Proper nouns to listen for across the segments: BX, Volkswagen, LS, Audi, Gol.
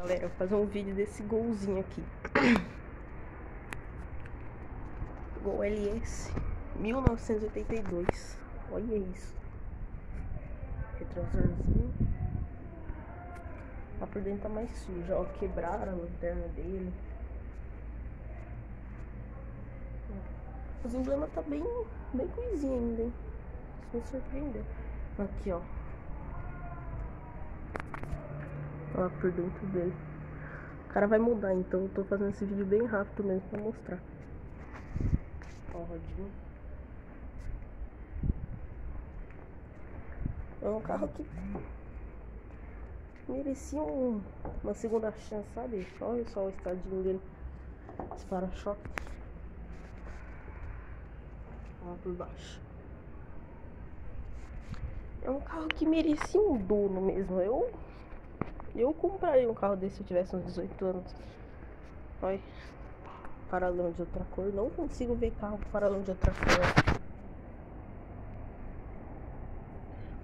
galera, vou fazer um vídeo desse golzinho aqui. Gol LS 1982. Olha isso. Retrosorzinho. Lá por dentro tá mais sujo, ó. Quebraram a lanterna dele. Os emblemas tá bem coisinha ainda, hein? Isso me surpreendeu. Aqui, ó. Olha lá por dentro dele. O cara vai mudar, então eu tô fazendo esse vídeo bem rápido mesmo pra mostrar. Ó, rodinho. É um carro que merecia uma segunda chance, sabe? Olha só o estadinho dele. Esse para-choque. Olha por baixo. É um carro que merecia um dono mesmo. Eu compraria um carro desse se eu tivesse uns 18 anos. Olha. Farolão de outra cor. Não consigo ver carro com farolão de outra cor.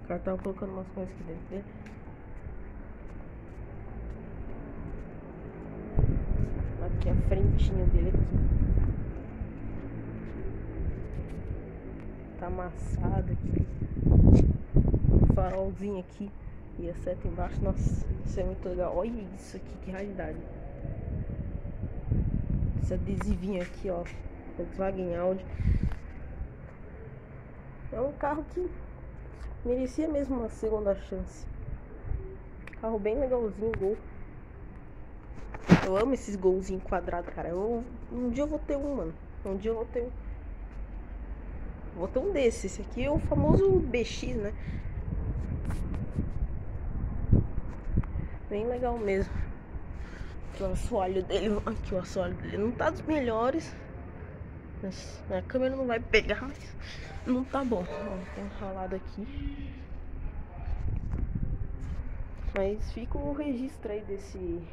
O cara tava colocando umas coisas aqui dentro dele. Aqui a frentinha dele aqui. Tá amassado aqui. O farolzinho aqui. E a seta embaixo, nossa, isso é muito legal. Olha isso aqui, que raridade. Esse adesivinho aqui, ó, Volkswagen Audi. É um carro que merecia mesmo uma segunda chance. Carro bem legalzinho, Gol. Eu amo esses golzinhos quadrados, cara. Um dia eu vou ter um, mano. Um dia eu vou ter um. Vou ter um desse. Esse aqui é o famoso BX, né? Bem legal mesmo. Aqui o assoalho dele. Aqui o assoalho dele não tá dos melhores, mas a câmera não vai pegar, mas não tá bom. Ó, tem um ralado aqui. Mas fica o registro aí desse,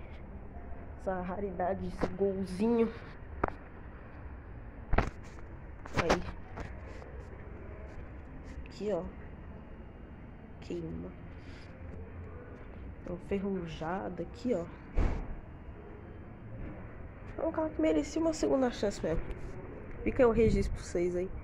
essa raridade, esse golzinho. Aí. Aqui, ó. Queima. Então, ferrujado aqui, ó. É um carro que merecia uma segunda chance mesmo. Fica aí o registro pra vocês aí.